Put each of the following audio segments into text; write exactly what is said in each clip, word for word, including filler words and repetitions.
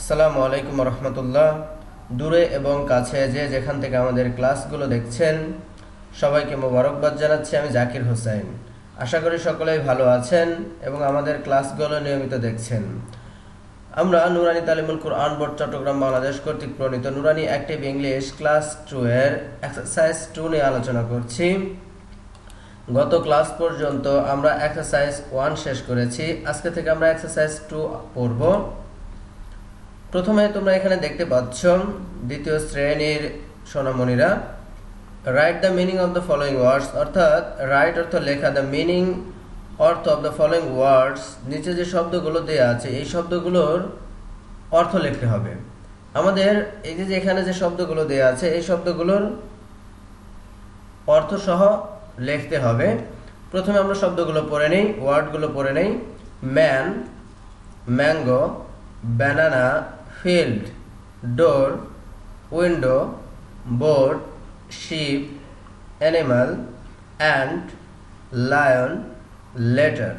আসসালামু আলাইকুম ওয়া রাহমাতুল্লাহ দূরে এবং কাছে যে যেখান থেকে আমাদের ক্লাসগুলো দেখছেন সবাইকে মোবারকবাদ জানাচ্ছি আমি জাকির হোসেন আশা করি সকলেই ভালো আছেন এবং আমাদের ক্লাসগুলো নিয়মিত দেখছেন আমরা নুরানি তালিমুল কুরআন বোর্ড চট্টগ্রাম বাংলাদেশ কর্তৃক প্রণীত Nurani active English class two এর এক্সারসাইজ two নিয়ে আলোচনা করছি গত ক্লাস পর্যন্ত আমরা এক্সারসাইজ one শেষ করেছি আজকে থেকে আমরা এক্সারসাইজ two পড়ব প্রথমে তোমরা এখানে দেখতে পাচ্ছ দ্বিতীয় শ্রেণীর সোনামণিরা write the meaning of the following words অর্থাৎ রাইট অর্থ লেখা দ্য মিনিং অর্থ অফ দ্য ফলোইং ওয়ার্ডস নিচে যে শব্দগুলো দেয়া আছে এই শব্দগুলোর অর্থ লিখতে হবে আমাদের এই যে এখানে যে শব্দগুলো দেয়া আছে এই শব্দগুলোর অর্থ সহ লিখতে হবে প্রথমে আমরা শব্দগুলো পড়ে নেই ওয়ার্ডগুলো পড়ে নেই man mango banana field door window board sheep animal ant lion letter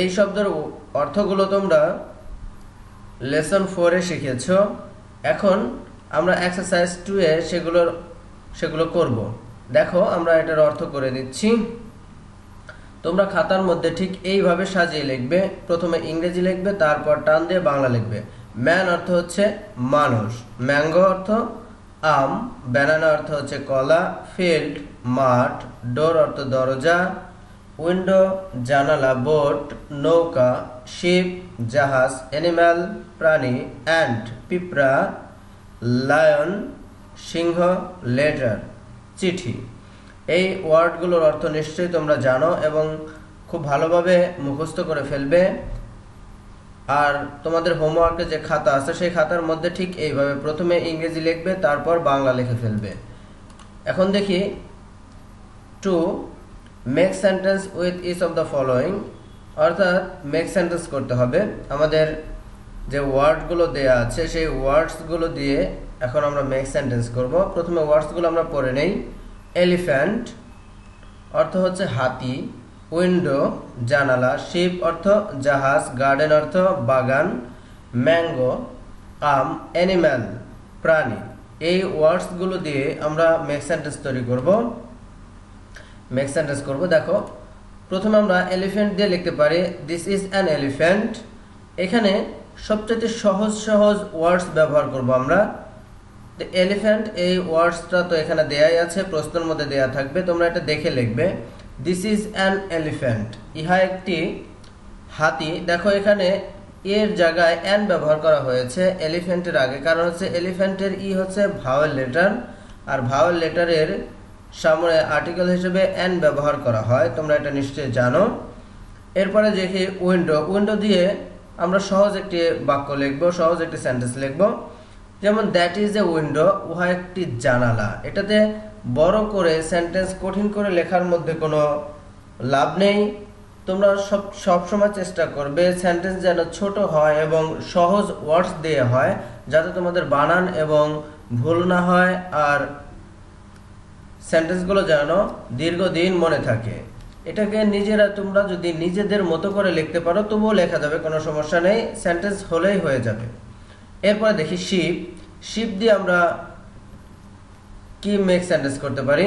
এই শব্দের অর্থগুলো তোমরা লেসন four এ শিখেছো এখন আমরা এক্সারসাইজ two এ সেগুলো সেগুলো করব দেখো আমরা এটার অর্থ করে দিচ্ছি তোমরা খাতার মধ্যে ঠিক এইভাবে সাজিয়ে লিখবে প্রথমে ইংরেজি লিখবে তারপর টান দিয়ে বাংলা লিখবে ম্যান অর্থ হচ্ছে মানুষ ম্যাঙ্গো অর্থ আম ব্যানানা অর্থ হচ্ছে কলা ফিল্ড মাঠ ডোর অর্থ দরজা উইন্ডো জানালা বোট নৌকা শিপ জাহাজ অ্যানিম্যাল প্রাণী অ্যান্ট পিঁপড়া লায়ন সিংহ লেটার চিঠি এই ওয়ার্ডগুলোর অর্থ নিশ্চয়ই তোমরা জানো এবং খুব ভালোভাবে মুখস্থ করে ফেলবে আর তোমাদের হোমওয়ার্কে যে খাতা আছে সেই খাতার মধ্যে ঠিক এইভাবে প্রথমে ইংরেজি লিখবে তারপর বাংলা লিখে ফেলবে এখন দেখি to make sentence with each of the following অর্থাৎ মেক সেন্টেন্স করতে হবে আমাদের যে ওয়ার্ডগুলো দেয়া আছে সেই ওয়ার্ডসগুলো দিয়ে এখন আমরা মেক সেন্টেন্স করব প্রথমে ওয়ার্ডসগুলো আমরা পড়ে নেই elephant অর্থ হচ্ছে হাতি window জানালা ship অর্থ জাহাজ garden অর্থ বাগান mango আম animal প্রাণী এই ওয়ার্ডস গুলো দিয়ে আমরা মেক সেন্টেন্স তৈরি করব মেক সেন্টেন্স করব দেখো প্রথমে আমরা elephant দিয়ে লিখতে পারি this is an elephant এখানে সবচেয়ে সহজ সহজ ওয়ার্ডস ব্যবহার করব আমরা The elephant এই ওয়ার্ডসটা তো এখানে দেয়াই আছে প্রশ্নের মধ্যে দেয়া থাকবে তোমরা এটা দেখে লিখবে this is an elephant ইহা একটি হাতি দেখো এখানে এর জায়গায় an ব্যবহার করা হয়েছে এলিফ্যান্টের আগে কারণ হচ্ছে এলিফ্যান্টের ই হচ্ছে ভাওয়েল লেটার আর ভাওয়েল লেটারের সামনে আর্টিকেল হিসেবে an ব্যবহার করা হয় তোমরা এটা নিশ্চয়ই জানো এরপরে দেখি উইন্ডো উইন্ডো দিয়ে আমরা সহজ একটি বাক্য লিখব সহজ একটি সেন্টেন্স লিখব যেমন that is a window উহা একটি জানালা এটাতে বড় করে সেন্টেন্স কঠিন করে লেখার মধ্যে কোনো লাভ নেই তোমরা সব সব সময় চেষ্টা করবে সেন্টেন্স যেন ছোট হয় এবং সহজ ওয়ার্ডস দিয়ে হয় যাতে তোমাদের বানান এবং ভুল না হয় আর সেন্টেন্সগুলো যেন দীর্ঘদিন মনে থাকে এটাকে নিজেরা তোমরা যদি নিজেদের মতো করে লিখতে পারো তবুও লেখা যাবে কোনো সমস্যা নেই সেন্টেন্স হলেই হয়ে যাবে এরপর দেখি শিপ শিপ দিয়ে আমরা কি মেক সেন্টেন্স করতে পারি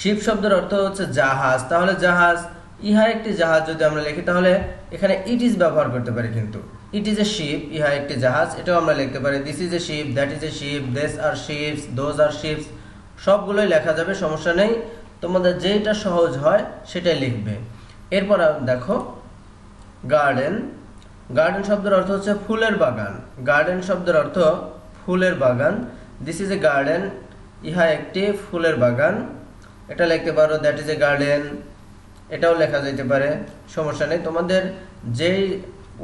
শিপ শব্দের অর্থ হচ্ছে জাহাজ তাহলে জাহাজ ইহা একটি জাহাজ যদি আমরা লিখি তাহলে এখানে ইট ইজ ব্যবহার করতে পারি কিন্তু ইট ইজ এ শিপ ইহা একটি জাহাজ এটাও আমরা লিখতে পারি this is a ship that is a ship this are ships those are ships সবগুলোই লেখা যাবে সমস্যা নেই তোমাদের যেটা সহজ হয় সেটাই লিখবে এরপর দেখো গার্ডেন গার্ডেন শব্দের অর্থ হচ্ছে ফুলের বাগান গার্ডেন শব্দের অর্থ ফুলের বাগান দিস ইজ এ গার্ডেন ইহা একটি ফুলের বাগান এটা লিখতে পারো দ্যাট ইজ এ গার্ডেন এটাও লেখা যেতে পারে সমস্যা নেই তোমাদের যেই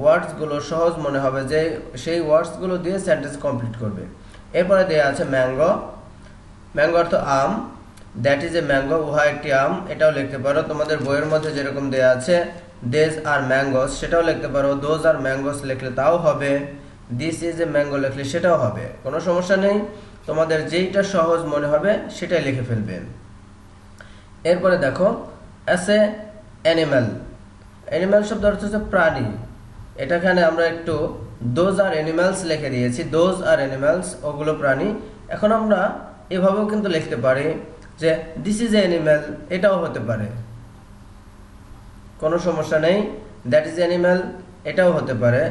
ওয়ার্ডসগুলো সহজ মনে হবে যে সেই ওয়ার্ডসগুলো দিয়ে সেন্টেন্স কমপ্লিট করবে এরপরে দেয়া আছে ম্যাঙ্গো ম্যাঙ্গো অর্থ আম দ্যাট ইজ এ ম্যাঙ্গো উহা একটি আম এটাও লিখতে পারো তোমাদের বইয়ের মধ্যে যেরকম দেয়া আছে These are mangoes সেটাও লিখতে পারো those are mangoes লিখলে তাও হবে this is a mango লিখলে সেটাও হবে কোনো সমস্যা নেই তোমাদের যেটা সহজ মনে হবে সেটাই লিখে ফেলবে এরপরে দেখো as a animal animal শব্দ অর্থ হচ্ছে প্রাণী এটা এখানে আমরা একটু those are animals লিখে দিয়েছি, those are animals ওগুলো প্রাণী। এখন আমরা এভাবেও কিন্তু লিখতে পারি যে this is an animal, এটাও হতে পারে, কোনো সমস্যা নেই। that is animal, এটাও হতে পারে।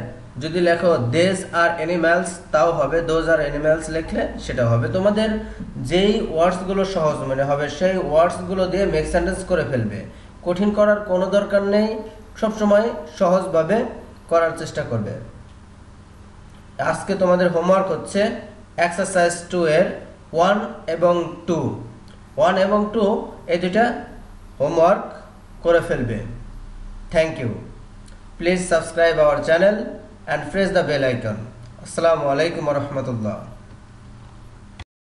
যদি লেখো these are animals তাও হবে, those are animals লিখলে সেটা হবে। তোমাদের যেই ওয়ার্ডস গুলো সহজ মনে হবে সেই ওয়ার্ডস গুলো দিয়ে মেক সেন্টেন্স করে ফেলবে, কঠিন করার কোনো দরকার নেই, সব সময় সহজভাবে করার চেষ্টা করবে। আজকে তোমাদের হোমওয়ার্ক হচ্ছে এক্সারসাইজ দুই এর এক এবং দুই, এক এবং দুই এই দুটো হোমওয়ার্ক করে ফেলবে। Thank you. Please subscribe our channel and press the bell icon. Assalamu alaikum warahmatullah.